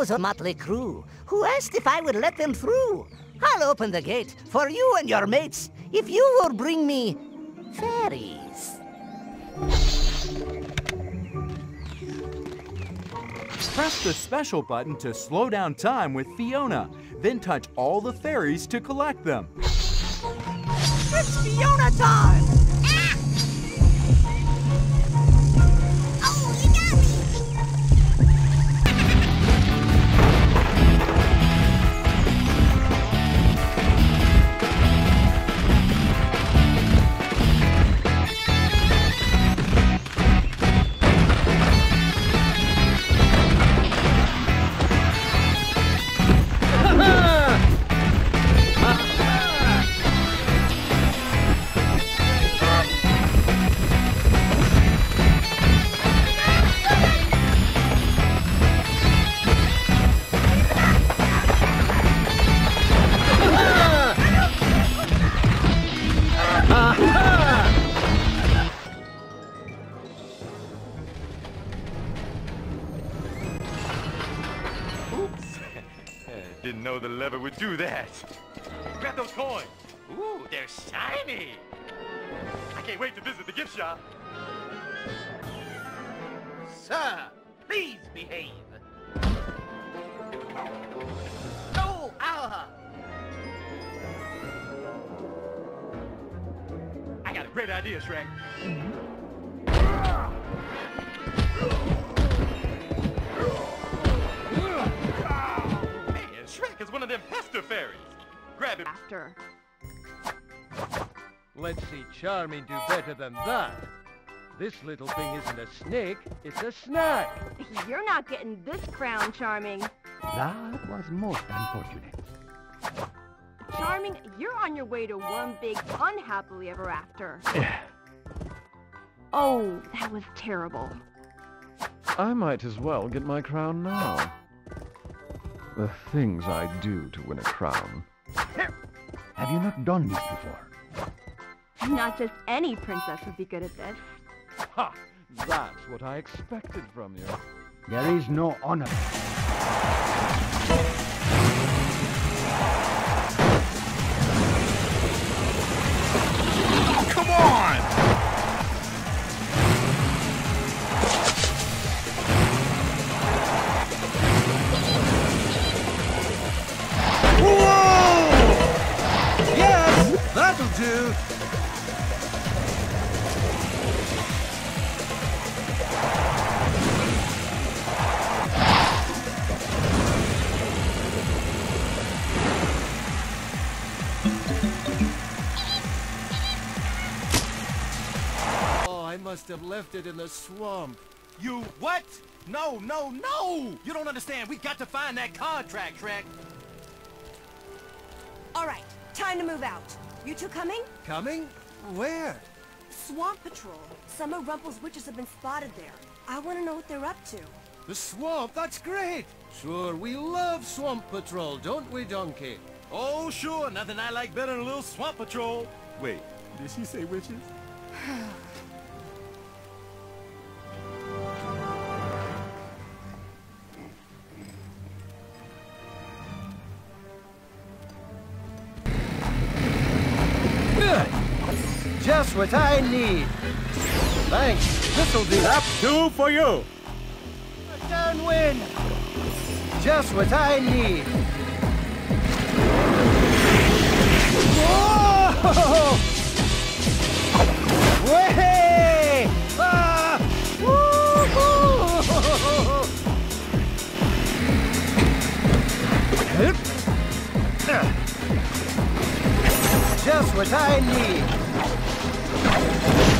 was a motley crew who asked if I would let them through. I'll open the gate for you and your mates if you will bring me fairies. Press the special button to slow down time with Fiona, then touch all the fairies to collect them. It's Fiona time! Ah! Oh, you got the lever would do that. Grab those coins. Ooh, they're shiny. I can't wait to visit the gift shop. Sir, please behave. Oh, ah! I got a great idea, Shrek. Shrek is one of them pester fairies. Grab him. After. Let's see Charming do better than that. This little thing isn't a snake, it's a snack. You're not getting this crown, Charming. That was most unfortunate. Charming, you're on your way to one big unhappily ever after. Oh, that was terrible. I might as well get my crown now. The things I do to win a crown. Have you not done this before? Not just any princess would be good at this. Ha! That's what I expected from you. There is no honor. Come on! That'll do! Oh, I must have left it in the swamp. You what? No, no, no! You don't understand. We got to find that contract, Shrek. All right, time to move out. You two coming? Coming? Where? Swamp Patrol. Some of Rumple's witches have been spotted there. I want to know what they're up to. The swamp? That's great! Sure, we love Swamp Patrol, don't we, Donkey? Oh, sure. Nothing I like better than a little Swamp Patrol. Wait, did she say witches? Just what I need. Thanks. This'll do. Up two for you. Downwind. Just what I need. Whoa! Way! Ah! Woo-hoo! Just what I need.